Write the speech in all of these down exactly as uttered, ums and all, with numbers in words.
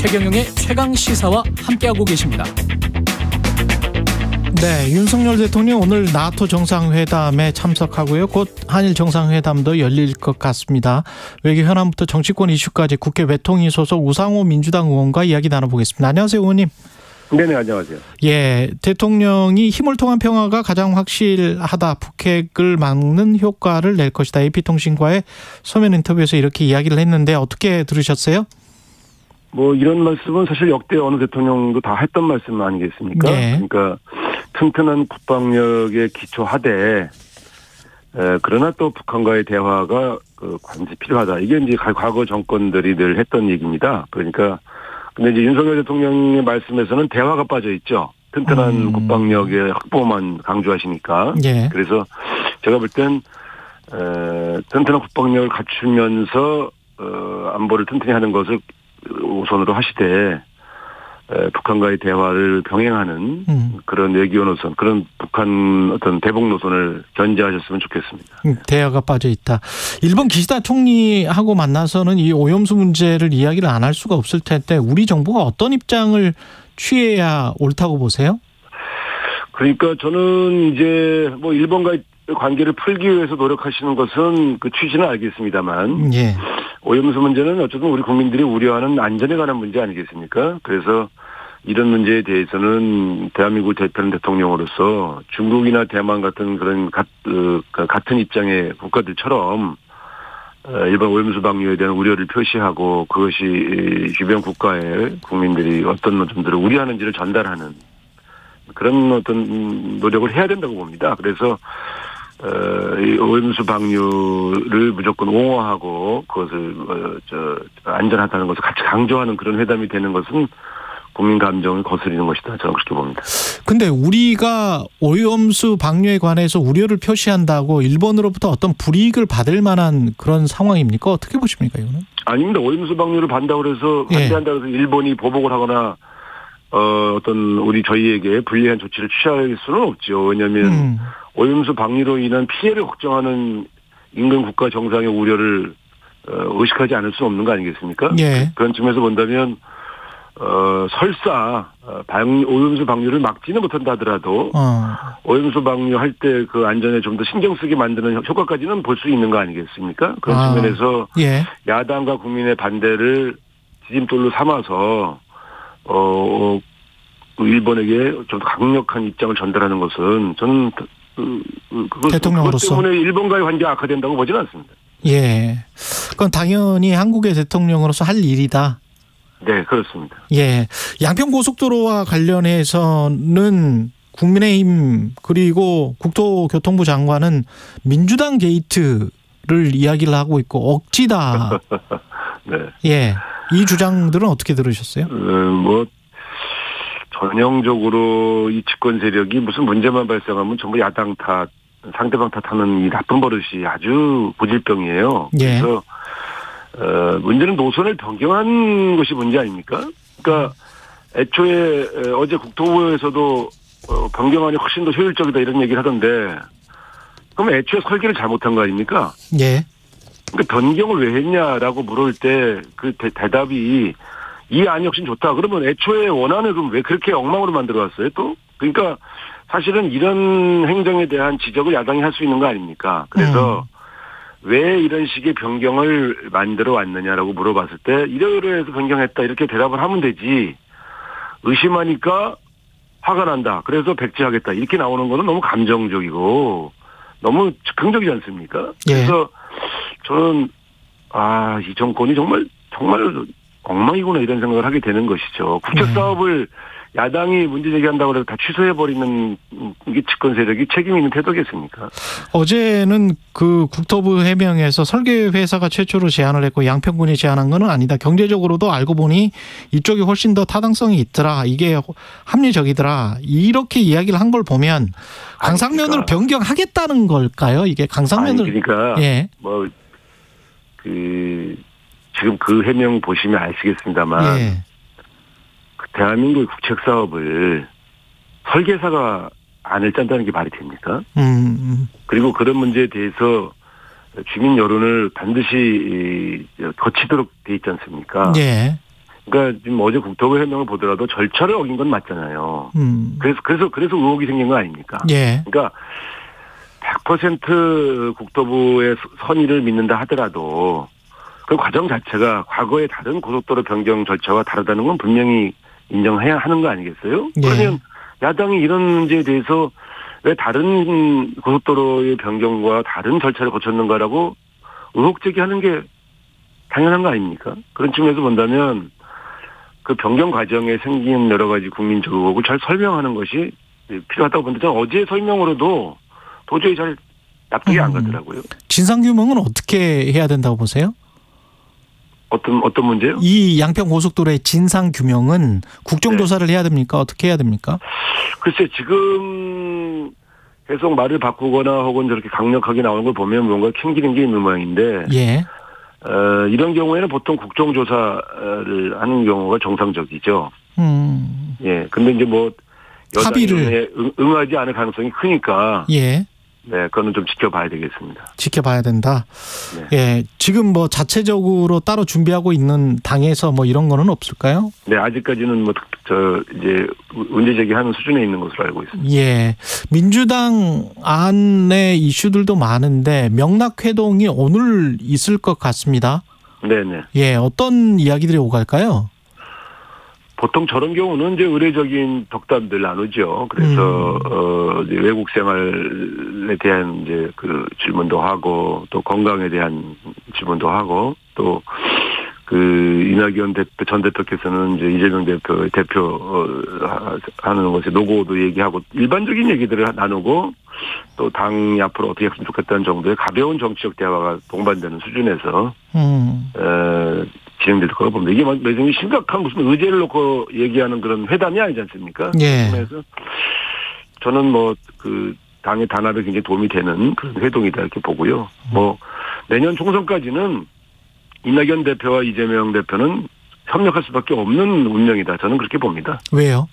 최경영의 최강시사와 함께하고 계십니다. 네, 윤석열 대통령 오늘 나토 정상회담에 참석하고요. 곧 한일 정상회담도 열릴 것 같습니다. 외교 현안부터 정치권 이슈까지 국회 외통위 소속 우상호 민주당 의원과 이야기 나눠보겠습니다. 안녕하세요, 의원님. 네네, 안녕하세요. 예, 대통령이 힘을 통한 평화가 가장 확실하다, 북핵을 막는 효과를 낼 것이다, 에이피통신과의 서면 인터뷰에서 이렇게 이야기를 했는데 어떻게 들으셨어요? 뭐 이런 말씀은 사실 역대 어느 대통령도 다 했던 말씀 아니겠습니까? 네. 그러니까 튼튼한 국방력에 기초하되 그러나 또 북한과의 대화가 반드시 필요하다. 이게 이제 과거 정권들이 늘 했던 얘기입니다. 그러니까 근데 이제 윤석열 대통령의 말씀에서는 대화가 빠져 있죠. 튼튼한 음. 국방력의 확보만 강조하시니까. 네. 그래서 제가 볼 땐 튼튼한 국방력을 갖추면서 안보를 튼튼히 하는 것을 우선으로 하시되 북한과의 대화를 병행하는 음. 그런 외교 노선, 그런 북한 어떤 대북 노선을 견제하셨으면 좋겠습니다. 대화가 빠져 있다. 일본 기시다 총리하고 만나서는 이 오염수 문제를 이야기를 안 할 수가 없을 텐데 우리 정부가 어떤 입장을 취해야 옳다고 보세요? 그러니까 저는 이제 뭐 일본과의 관계를 풀기 위해서 노력하시는 것은 그 취지는 알겠습니다만. 예. 오염수 문제는 어쨌든 우리 국민들이 우려하는 안전에 관한 문제 아니겠습니까? 그래서 이런 문제에 대해서는 대한민국 대표는 대통령으로서 중국이나 대만 같은 그런 가, 그, 같은 입장의 국가들처럼 일반 오염수 방류에 대한 우려를 표시하고 그것이 주변 국가의 국민들이 어떤 점들을 우려하는지를 전달하는 그런 어떤 노력을 해야 된다고 봅니다. 그래서 이 오염수 방류를 무조건 옹호하고 그것을 저 안전하다는 것을 같이 강조하는 그런 회담이 되는 것은 국민 감정을 거스르는 것이다. 저는 그렇게 봅니다. 근데 우리가 오염수 방류에 관해서 우려를 표시한다고 일본으로부터 어떤 불이익을 받을 만한 그런 상황입니까? 어떻게 보십니까, 이거는? 아닙니다. 오염수 방류를 반대한다고 해서 반대한다고 해서 예. 일본이 보복을 하거나 어, 어떤, 우리, 저희에게 불리한 조치를 취할 수는 없죠. 왜냐면, 음. 오염수 방류로 인한 피해를 걱정하는 인근 국가 정상의 우려를, 어, 의식하지 않을 수 없는 거 아니겠습니까? 예. 그런 측면에서 본다면, 어, 설사, 방, 오염수 방류를 막지는 못한다 하더라도, 어. 오염수 방류할 때 그 안전에 좀 더 신경 쓰게 만드는 효과까지는 볼 수 있는 거 아니겠습니까? 그런 아. 측면에서, 예. 야당과 국민의 반대를 지짐돌로 삼아서, 어, 일본에게 좀 강력한 입장을 전달하는 것은 저는 그것, 대통령으로서. 그것 때문에 일본과의 관계가 악화된다고 보지는 않습니다. 예, 그건 당연히 한국의 대통령으로서 할 일이다. 네, 그렇습니다. 예, 양평 고속도로와 관련해서는 국민의힘 그리고 국토교통부 장관은 민주당 게이트를 이야기를 하고 있고 억지다. 네. 예. 이 주장들은 어떻게 들으셨어요? 음, 뭐 전형적으로 이 집권 세력이 무슨 문제만 발생하면 전부 야당 탓, 상대방 탓하는 이 나쁜 버릇이 아주 고질병이에요. 예. 그래서 어, 문제는 노선을 변경한 것이 문제 아닙니까? 그러니까 애초에 어제 국토부에서도 변경안이 훨씬 더 효율적이다 이런 얘기를 하던데 그럼 애초에 설계를 잘못한 거 아닙니까? 예. 그 변경을 왜 했냐라고 물을 때 그 대답이 이 안이 훨씬 좋다. 그러면 애초에 원안을 그럼 왜 그렇게 엉망으로 만들어왔어요 또? 그러니까 사실은 이런 행정에 대한 지적을 야당이 할 수 있는 거 아닙니까? 그래서 음. 왜 이런 식의 변경을 만들어 왔느냐라고 물어봤을 때 이러이러해서 변경했다 이렇게 대답을 하면 되지. 의심하니까 화가 난다. 그래서 백지하겠다. 이렇게 나오는 거는 너무 감정적이고 너무 즉흥적이지 않습니까? 그래서 예. 저는 아, 이 정권이 정말 정말 엉망이구나 이런 생각을 하게 되는 것이죠. 국책사업을 네. 야당이 문제 제기한다고 해서 다 취소해버리는 집권 세력이 책임 있는 태도겠습니까? 어제는 그 국토부 해명에서 설계회사가 최초로 제안을 했고 양평군이 제안한 건 아니다. 경제적으로도 알고 보니 이쪽이 훨씬 더 타당성이 있더라. 이게 합리적이더라. 이렇게 이야기를 한 걸 보면 강상면으로 그러니까. 변경하겠다는 걸까요? 이게 강상면으로. 그러니까 예. 뭐. 그, 지금 그 해명 보시면 아시겠습니다만, 예. 대한민국 국책사업을 설계사가 안을 짠다는 게 말이 됩니까? 음. 그리고 그런 문제에 대해서 주민 여론을 반드시 거치도록 돼 있지 않습니까? 예. 그러니까 지금 어제 국토부 해명을 보더라도 절차를 어긴 건 맞잖아요. 음. 그래서 그래서 그래서 의혹이 생긴 거 아닙니까? 예. 그러니까 백 퍼센트 국토부의 선의를 믿는다 하더라도 그 과정 자체가 과거의 다른 고속도로 변경 절차와 다르다는 건 분명히 인정해야 하는 거 아니겠어요? 예. 그러면 야당이 이런 문제에 대해서 왜 다른 고속도로의 변경과 다른 절차를 거쳤는가라고 의혹 제기하는 게 당연한 거 아닙니까? 그런 측면에서 본다면 그 변경 과정에 생긴 여러 가지 국민적 의혹을 잘 설명하는 것이 필요하다고 보는데 저는 어제 설명으로도 도저히 잘 납득이 음. 안 가더라고요. 진상규명은 어떻게 해야 된다고 보세요? 어떤 어떤 문제요? 이 양평 고속도로의 진상 규명은 국정 조사를 네. 해야 됩니까? 어떻게 해야 됩니까? 글쎄 지금 계속 말을 바꾸거나 혹은 저렇게 강력하게 나오는 걸 보면 뭔가 캥기는 게 있는 모양인데. 예. 어, 이런 경우에는 보통 국정 조사를 하는 경우가 정상적이죠. 음. 예. 근데 이제 뭐 여당에 응하지 않을 가능성이 크니까. 예. 네, 그거는 좀 지켜봐야 되겠습니다. 지켜봐야 된다. 네. 예, 지금 뭐 자체적으로 따로 준비하고 있는 당에서 뭐 이런 거는 없을까요? 네, 아직까지는 뭐 저 이제 문제 제기하는 수준에 있는 것으로 알고 있습니다. 예, 민주당 안의 이슈들도 많은데 명낙 회동이 오늘 있을 것 같습니다. 네, 네. 예, 어떤 이야기들이 오갈까요? 보통 저런 경우는 이제 의례적인 덕담들 나누죠. 그래서, 음. 어, 이제 외국 생활에 대한 이제 그 질문도 하고, 또 건강에 대한 질문도 하고, 또, 그, 이낙연 대표, 전 대표께서는 이제 이재명 대표, 대표, 어, 하는 것에 노고도 얘기하고, 일반적인 얘기들을 나누고, 또 당이 앞으로 어떻게 했으면 좋겠다는 정도의 가벼운 정치적 대화가 동반되는 수준에서, 음. 어, 진행될 거라고 봅니다. 이게 막 매우 심각한 무슨 의제를 놓고 얘기하는 그런 회담이 아니지 않습니까? 예. 그래서 저는 뭐 그 당의 단합에 굉장히 도움이 되는 그런 회동이다 이렇게 보고요. 음. 뭐 내년 총선까지는 이낙연 대표와 이재명 대표는 협력할 수밖에 없는 운명이다. 저는 그렇게 봅니다. 왜요?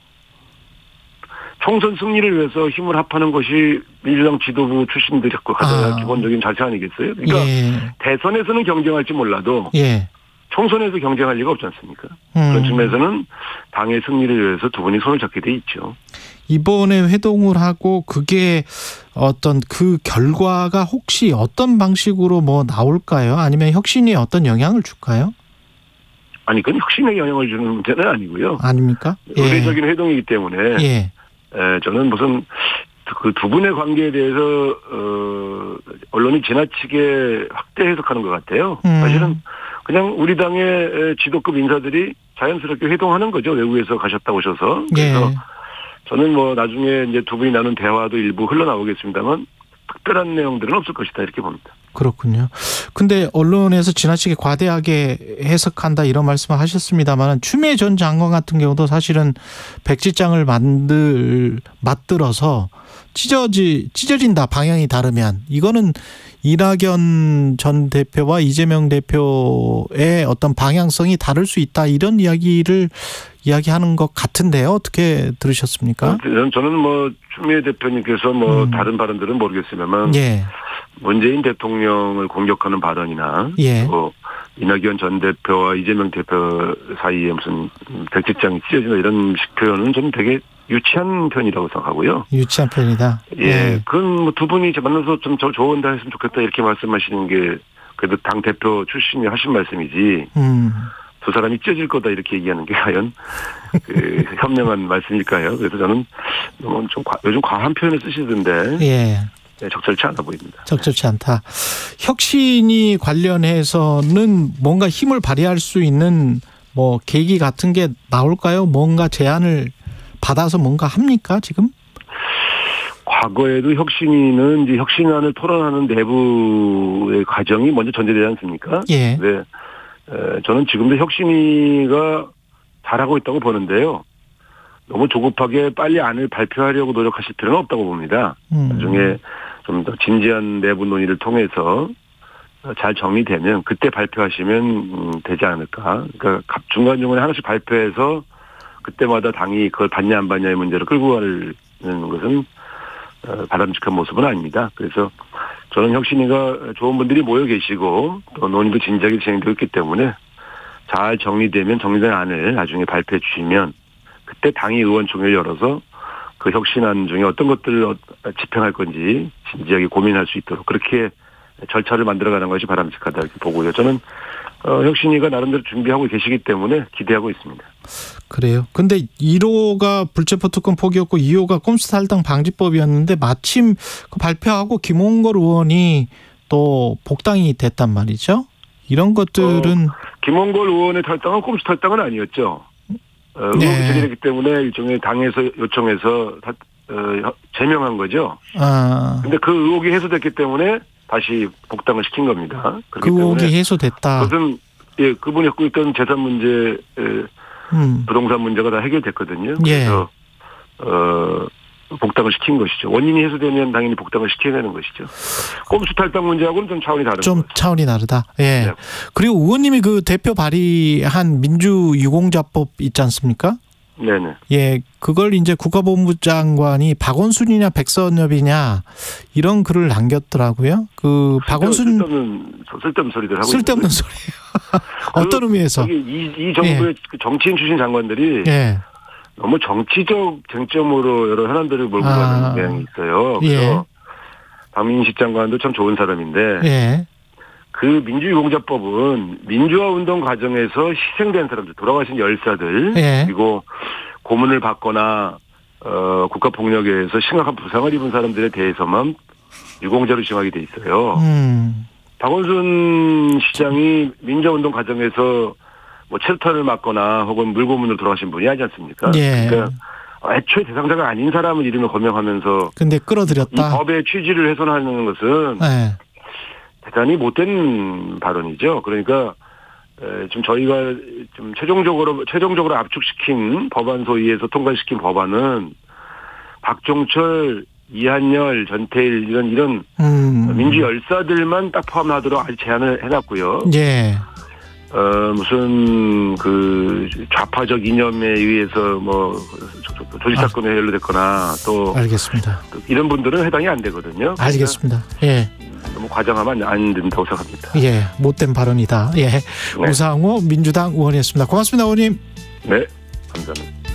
총선 승리를 위해서 힘을 합하는 것이 민주당 지도부 출신들이 가져야 아. 기본적인 자세 아니겠어요? 그러니까 예. 대선에서는 경쟁할지 몰라도. 예. 총선에서 경쟁할 리가 없지 않습니까? 음. 그런 측면에서는 당의 승리를 위해서 두 분이 손을 잡게 돼 있죠. 이번에 회동을 하고 그게 어떤 그 결과가 혹시 어떤 방식으로 뭐 나올까요? 아니면 혁신에 어떤 영향을 줄까요? 아니 그건 혁신에 영향을 주는 문제는 아니고요. 아닙니까? 예. 의례적인 회동이기 때문에 예. 에, 저는 무슨 그 두 분의 관계에 대해서 어, 언론이 지나치게 확대 해석하는 것 같아요. 음. 사실은 그냥 우리 당의 지도급 인사들이 자연스럽게 회동하는 거죠. 외국에서 갔다 오셔서. 그래서 예. 저는 뭐 나중에 이제 두 분이 나눈 대화도 일부 흘러나오겠습니다만 특별한 내용들은 없을 것이다 이렇게 봅니다. 그렇군요. 근데 언론에서 지나치게 과대하게 해석한다 이런 말씀을 하셨습니다만 추미애 전 장관 같은 경우도 사실은 백지장을 만들 맞들어서 찢어지 찢어진다 방향이 다르면 이거는 이낙연 전 대표와 이재명 대표의 어떤 방향성이 다를 수 있다 이런 이야기를 이야기하는 것 같은데요. 어떻게 들으셨습니까? 저는 뭐 추미애 대표님께서 뭐 음. 다른 발언들은 모르겠습니다만 예. 문재인 대통령을 공격하는 발언이나 예. 뭐 이낙연 전 대표와 이재명 대표 사이에 무슨 백지장이 찢어지나 이런 식 표현은 좀 되게 유치한 편이라고 생각하고요. 유치한 편이다. 예, 예. 그건 뭐 두 분이 만나서 좀 저 조언다 했으면 좋겠다 이렇게 말씀하시는 게 그래도 당 대표 출신이 하신 말씀이지. 음. 두 사람이 찢어질 거다 이렇게 얘기하는 게 과연 그 현명한 말씀일까요? 그래서 저는 좀 요즘 과한 표현을 쓰시던데. 예. 네, 적절치 않아 보입니다. 적절치 않다. 혁신이 관련해서는 뭔가 힘을 발휘할 수 있는 뭐 계기 같은 게 나올까요? 뭔가 제안을 받아서 뭔가 합니까 지금? 과거에도 혁신위는 이제 혁신안을 토론하는 내부의 과정이 먼저 전제되지 않습니까? 예. 네. 저는 지금도 혁신위가 잘하고 있다고 보는데요. 너무 조급하게 빨리 안을 발표하려고 노력하실 필요는 없다고 봅니다. 음. 나중에 좀 더 진지한 내부 논의를 통해서 잘 정리되면 그때 발표하시면 되지 않을까. 그러니까 중간중간에 하나씩 발표해서 그때마다 당이 그걸 받냐 안 받냐의 문제로 끌고 가는 것은 바람직한 모습은 아닙니다. 그래서 저는 혁신위가 좋은 분들이 모여 계시고 또 논의도 진지하게 진행되고 있기 때문에 잘 정리되면 정리된 안을 나중에 발표해 주시면 그때 당의 의원총회를 열어서 그 혁신안 중에 어떤 것들을 집행할 건지 진지하게 고민할 수 있도록 그렇게 절차를 만들어가는 것이 바람직하다 이렇게 보고요. 저는 어, 혁신위가 나름대로 준비하고 계시기 때문에 기대하고 있습니다. 그래요. 근데 일 호가 불체포 특권 포기였고 이 호가 꼼수 탈당 방지법이었는데 마침 그 발표하고 김홍걸 의원이 또 복당이 됐단 말이죠. 이런 것들은 어, 김홍걸 의원의 탈당은 꼼수 탈당은 아니었죠. 어, 네. 의원 제기했기 때문에 일종의 당에서 요청해서 다, 어, 제명한 거죠. 아. 근데 그 의혹이 해소됐기 때문에 다시 복당을 시킨 겁니다. 그 의혹이 해소됐다. 그것은 예, 그분이 갖고 있던 재산 문제, 음. 부동산 문제가 다 해결됐거든요. 그래서 예. 어, 복당을 시킨 것이죠. 원인이 해소되면 당연히 복당을 시켜야 되는 것이죠. 꼼수 탈당 문제하고는 좀 차원이 다르죠. 좀 거죠. 차원이 다르다. 예. 네. 그리고 의원님이 그 대표 발의한 민주유공자법 있지 않습니까? 네네. 예, 그걸 이제 국가보훈부 장관이 박원순이냐 백선엽이냐 이런 글을 남겼더라고요. 그 박원순 쓸데없는, 쓸데없는 소리들 하고 쓸데없는 소리예요. 어떤 의미에서 이, 이 정부의 예. 정치인 출신 장관들이 예. 너무 정치적 쟁점으로 여러 현안들을 몰고 가는 경향이 아. 있어요. 그래서 예. 박민식 장관도 참 좋은 사람인데 예. 그 민주유공자법은 민주화 운동 과정에서 희생된 사람들, 돌아가신 열사들 예. 그리고 고문을 받거나 어, 국가폭력에 의해서 심각한 부상을 입은 사람들에 대해서만 유공자로 지정하게 돼 있어요. 음. 박원순 시장이 민주화 운동 과정에서 뭐 체류탄을 맞거나 혹은 물고문으로 돌아가신 분이 하지 않습니까? 예. 그러니까 애초에 대상자가 아닌 사람을 이름을 거명하면서 근데 끌어들였다. 이 법의 취지를 훼손하는 것은. 예. 대단히 못된 발언이죠. 그러니까 좀 저희가 좀 최종적으로 최종적으로 압축시킨 법안 소위에서 통과시킨 법안은 박종철, 이한열, 전태일 이런 이런 음. 민주 열사들만 딱 포함하도록 아직 제안을 해놨고요. 예. 어 무슨 그 좌파적 이념에 의해서 뭐 조직 사건에 연루됐거나 또 알겠습니다. 이런 분들은 해당이 안 되거든요. 그러니까 알겠습니다. 예. 너무 과장하면 안 된다고 생각합니다. 예, 못된 발언이다. 예, 네. 우상호 민주당 의원이었습니다. 고맙습니다, 의원님. 네, 감사합니다.